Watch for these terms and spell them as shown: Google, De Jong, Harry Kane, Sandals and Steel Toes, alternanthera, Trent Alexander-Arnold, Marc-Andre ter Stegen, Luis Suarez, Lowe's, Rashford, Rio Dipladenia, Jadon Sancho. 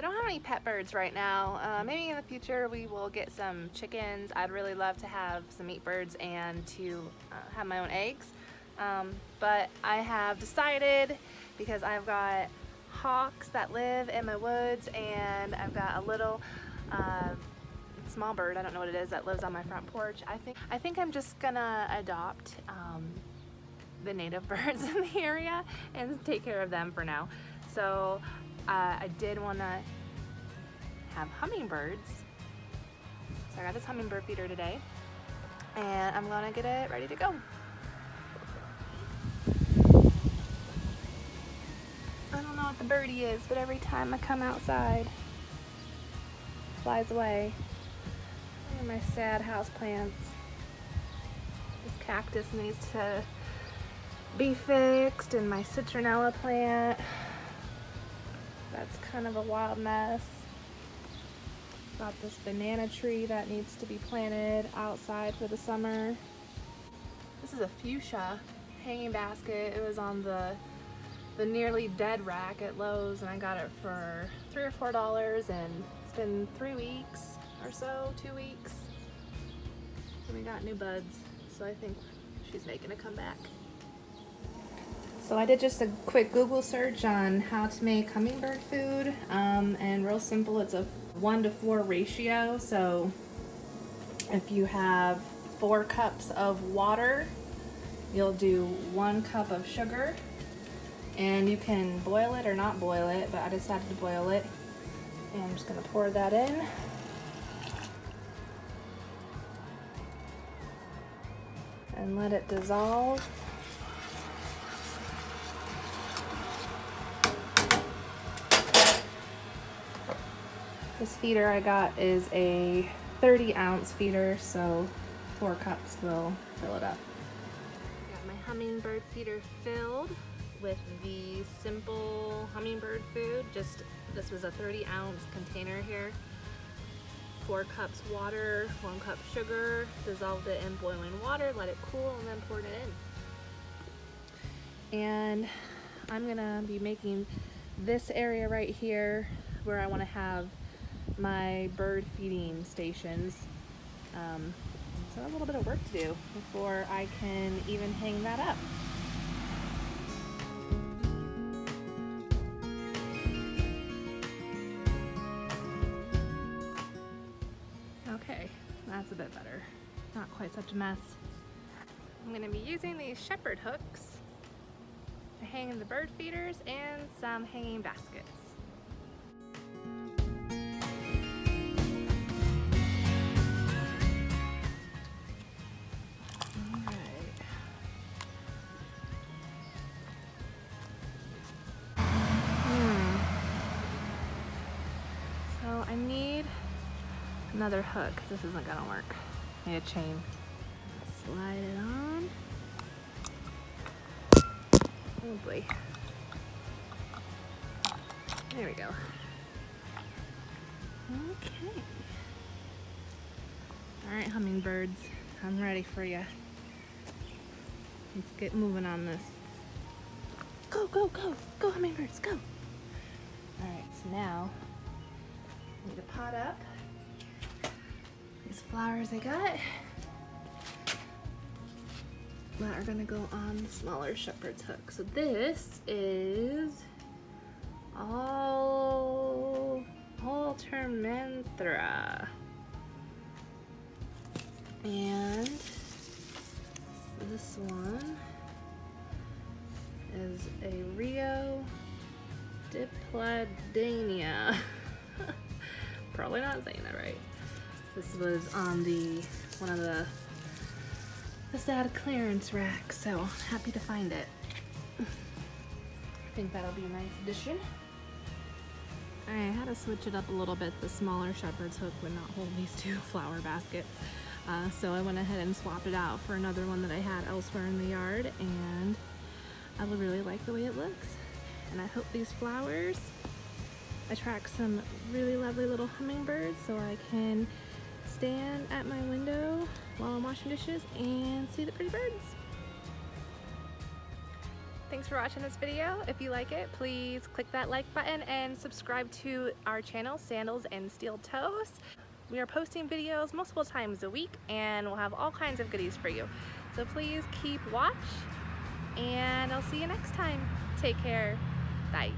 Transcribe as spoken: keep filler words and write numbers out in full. So I don't have any pet birds right now. Uh, maybe in the future we will get some chickens. I'd really love to have some meat birds and to uh, have my own eggs. Um, but I have decided, because I've got hawks that live in my woods, and I've got a little uh, small bird, I don't know what it is, that lives on my front porch. I think I think I'm just gonna adopt um, the native birds in the area and take care of them for now. So uh, I did want to have hummingbirds, so I got this hummingbird feeder today, and I'm gonna get it ready to go. I don't know what the birdie is, but every time I come outside, it flies away. And my sad house plants. This cactus needs to be fixed, and my citronella plant. That's kind of a wild mess. Got this banana tree that needs to be planted outside for the summer. This is a fuchsia hanging basket. It was on the the nearly dead rack at Lowe's, and I got it for three or four dollars, and it's been three weeks. Or so, two weeks. And we got new buds, so I think she's making a comeback. So I did just a quick Google search on how to make hummingbird food, um, and real simple. It's a one to four ratio. So if you have four cups of water, you'll do one cup of sugar, and you can boil it or not boil it. But I decided to boil it, and I'm just gonna pour that in. And let it dissolve. This feeder I got is a thirty ounce feeder, so four cups will fill it up. Got my hummingbird feeder filled with the simple hummingbird food. Just this was a thirty ounce container here. Four cups water, one cup sugar, dissolved it in boiling water, let it cool, and then poured it in. And I'm gonna be making this area right here where I wanna have my bird feeding stations. Um, so I have a little bit of work to do before I can even hang that up. That's a bit better. Not quite such a mess. I'm going to be using these shepherd hooks to hang the bird feeders and some hanging baskets. All right. Hmm. So I need another hook, because this isn't gonna work. I need a chain. Slide it on. Oh boy. There we go. Okay. All right, hummingbirds, I'm ready for you. Let's get moving on this. Go, go, go, go, hummingbirds, go. All right, so now I need to pot up these flowers I got that are gonna go on the smaller shepherd's hook. So this is all alternanthera, and this one is a Rio Dipladenia. Probably not saying that right. This was on the one of the, the sad clearance rack, so happy to find it. I think that'll be a nice addition. I had to switch it up a little bit. The smaller shepherd's hook would not hold these two flower baskets, uh, so I went ahead and swapped it out for another one that I had elsewhere in the yard, and I really like the way it looks. And I hope these flowers attract some really lovely little hummingbirds, so I can stand at my window while I'm washing dishes and see the pretty birds. Thanks for watching this video. If you like it, please click that like button and subscribe to our channel, Sandals and Steel Toes. We are posting videos multiple times a week and we'll have all kinds of goodies for you. So please keep watch and I'll see you next time. Take care. Bye.